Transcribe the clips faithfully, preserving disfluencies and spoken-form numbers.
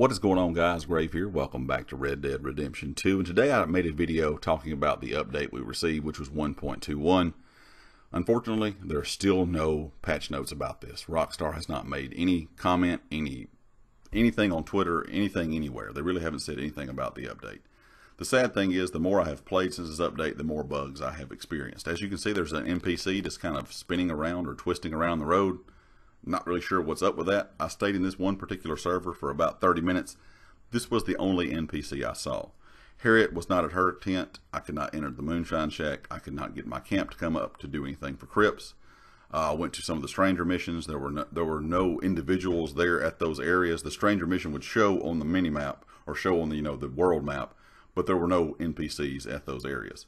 What is going on, guys? Grave here. Welcome back to Red Dead Redemption two. And today I made a video talking about the update we received, which was one point two one. Unfortunately, there are still no patch notes about this. Rockstar has not made any comment, any anything on Twitter, anything anywhere. They really haven't said anything about the update. The sad thing is, the more I have played since this update, the more bugs I have experienced. As you can see, there's an N P C just kind of spinning around or twisting around the road. Not really sure what's up with that. I stayed in this one particular server for about thirty minutes. This was the only N P C I saw. Harriet was not at her tent. I could not enter the moonshine shack. I could not get my camp to come up to do anything for Crips. I uh, went to some of the stranger missions. There were no, there were no individuals there at those areas. The stranger mission would show on the mini map or show on the you know the world map, but there were no N P Cs at those areas.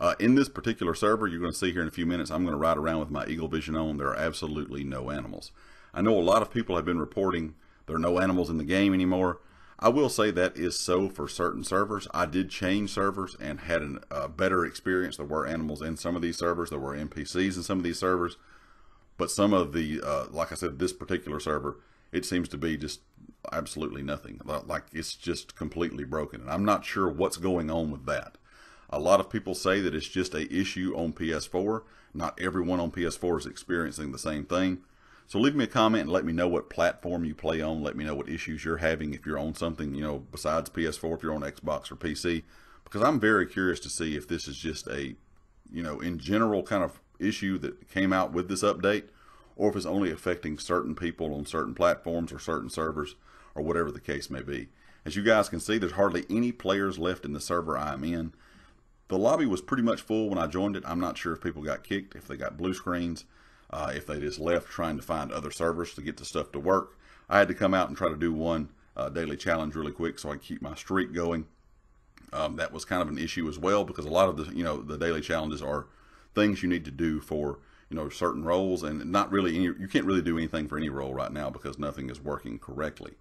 Uh, in this particular server, you're going to see here in a few minutes, I'm going to ride around with my Eagle Vision on. There are absolutely no animals. I know a lot of people have been reporting there are no animals in the game anymore. I will say that is so for certain servers. I did change servers and had a an, uh, better experience. There were animals in some of these servers. There were N P Cs in some of these servers. But some of the, uh, like I said, this particular server, it seems to be just absolutely nothing. Like it's just completely broken. And I'm not sure what's going on with that. A lot of people say that it's just an issue on P S four. Not everyone on P S four is experiencing the same thing. So leave me a comment and let me know what platform you play on. Let me know what issues you're having if you're on something, you know, besides P S four, if you're on Xbox or P C. Because I'm very curious to see if this is just a, you know, in general kind of issue that came out with this update, or if it's only affecting certain people on certain platforms or certain servers or whatever the case may be. As you guys can see, there's hardly any players left in the server I'm in. The lobby was pretty much full when I joined it. I'm not sure if people got kicked, if they got blue screens, uh, if they just left trying to find other servers to get the stuff to work. I had to come out and try to do one uh, daily challenge really quick so I could keep my streak going. Um, that was kind of an issue as well, because a lot of the, you know, the daily challenges are things you need to do for, you know, certain roles, and not really any, you can't really do anything for any role right now because nothing is working correctly.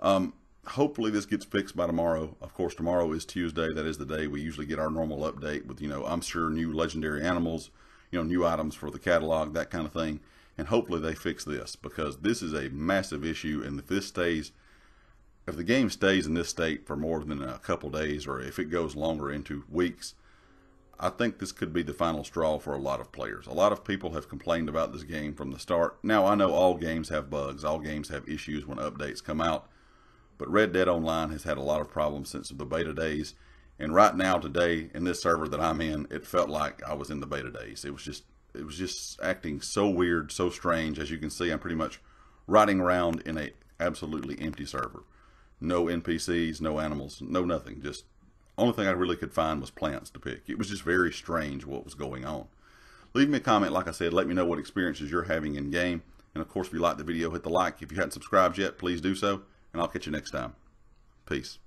Um, Hopefully this gets fixed by tomorrow. Of course, tomorrow is Tuesday. That is the day we usually get our normal update with, you know, I'm sure new legendary animals, you know, new items for the catalog, that kind of thing. And hopefully they fix this, because this is a massive issue. And if this stays, if the game stays in this state for more than a couple days, or if it goes longer into weeks, I think this could be the final straw for a lot of players. A lot of people have complained about this game from the start. Now, I know all games have bugs. All games have issues when updates come out. But Red Dead Online has had a lot of problems since the beta days. And right now, today, in this server that I'm in, it felt like I was in the beta days. It was just it was just acting so weird, so strange. As you can see, I'm pretty much riding around in a absolutely empty server. No N P Cs, no animals, no nothing. Just only thing I really could find was plants to pick. It was just very strange what was going on. Leave me a comment, like I said. Let me know what experiences you're having in game. And of course, if you liked the video, hit the like. If you haven't subscribed yet, please do so. And I'll catch you next time. Peace.